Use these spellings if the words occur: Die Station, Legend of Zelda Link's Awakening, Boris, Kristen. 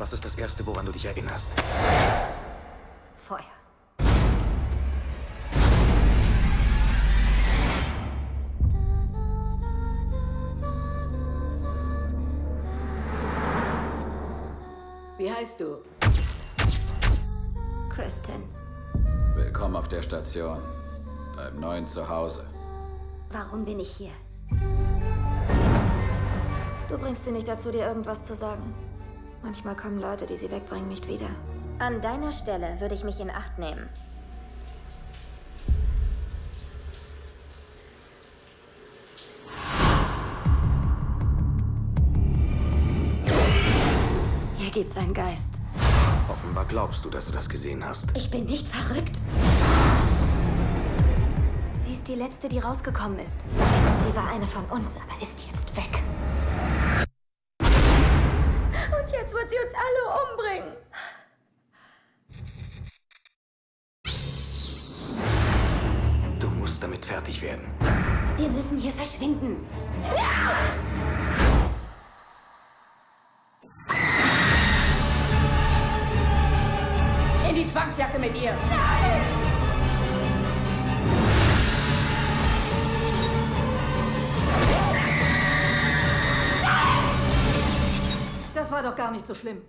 Was ist das Erste, woran du dich erinnerst? Feuer. Wie heißt du? Kristen. Willkommen auf der Station. Bleib neu zu Hause. Warum bin ich hier? Du bringst sie nicht dazu, dir irgendwas zu sagen. Manchmal kommen Leute, die sie wegbringen, nicht wieder. An deiner Stelle würde ich mich in Acht nehmen. Hier gibt's einen Geist. Offenbar glaubst du, dass du das gesehen hast. Ich bin nicht verrückt. Sie ist die Letzte, die rausgekommen ist. Sie war eine von uns, aber ist jetzt weg. Jetzt wird sie uns alle umbringen. Du musst damit fertig werden. Wir müssen hier verschwinden. In die Zwangsjacke mit ihr. Nein! Das war doch gar nicht so schlimm.